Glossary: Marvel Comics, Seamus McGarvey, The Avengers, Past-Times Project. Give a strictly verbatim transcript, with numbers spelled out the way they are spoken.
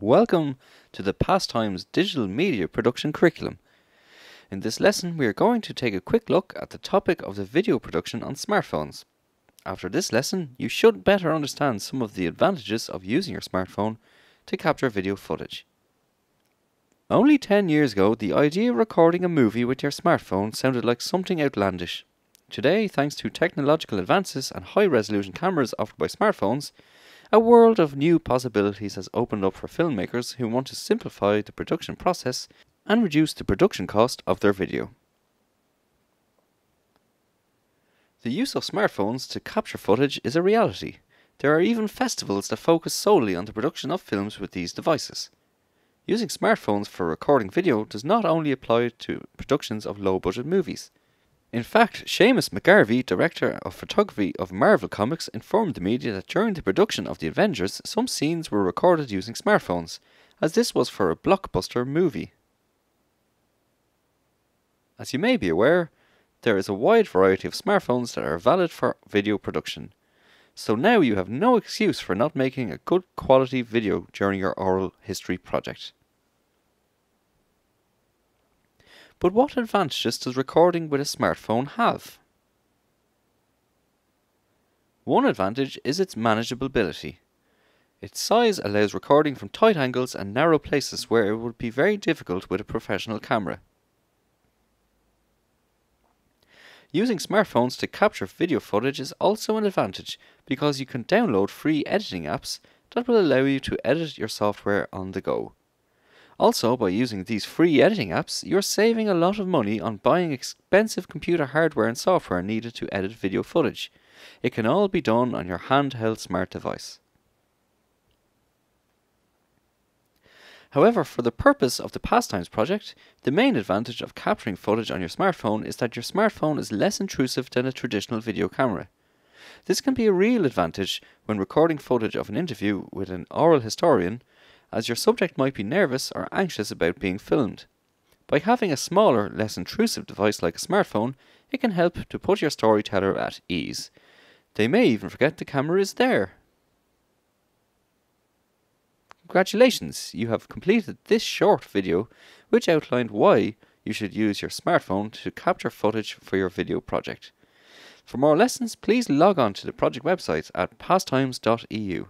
Welcome to the Past-Times Digital Media Production Curriculum. In this lesson we are going to take a quick look at the topic of the video production on smartphones. After this lesson you should better understand some of the advantages of using your smartphone to capture video footage. Only ten years ago the idea of recording a movie with your smartphone sounded like something outlandish. Today, thanks to technological advances and high-resolution cameras offered by smartphones, a world of new possibilities has opened up for filmmakers who want to simplify the production process and reduce the production cost of their video. The use of smartphones to capture footage is a reality. There are even festivals that focus solely on the production of films with these devices. Using smartphones for recording video does not only apply to productions of low-budget movies. In fact, Seamus McGarvey, director of photography of Marvel Comics, informed the media that during the production of The Avengers, some scenes were recorded using smartphones, as this was for a blockbuster movie. As you may be aware, there is a wide variety of smartphones that are valid for video production. So now you have no excuse for not making a good quality video during your oral history project. But what advantages does recording with a smartphone have? One advantage is its manageability. Its size allows recording from tight angles and narrow places where it would be very difficult with a professional camera. Using smartphones to capture video footage is also an advantage because you can download free editing apps that will allow you to edit your software on the go. Also, by using these free editing apps, you're saving a lot of money on buying expensive computer hardware and software needed to edit video footage. It can all be done on your handheld smart device. However, for the purpose of the Past-Times Project, the main advantage of capturing footage on your smartphone is that your smartphone is less intrusive than a traditional video camera. This can be a real advantage when recording footage of an interview with an oral historian, as your subject might be nervous or anxious about being filmed. By having a smaller, less intrusive device like a smartphone, it can help to put your storyteller at ease. They may even forget the camera is there. Congratulations, you have completed this short video which outlined why you should use your smartphone to capture footage for your video project. For more lessons, please log on to the project website at pasttimes dot E U.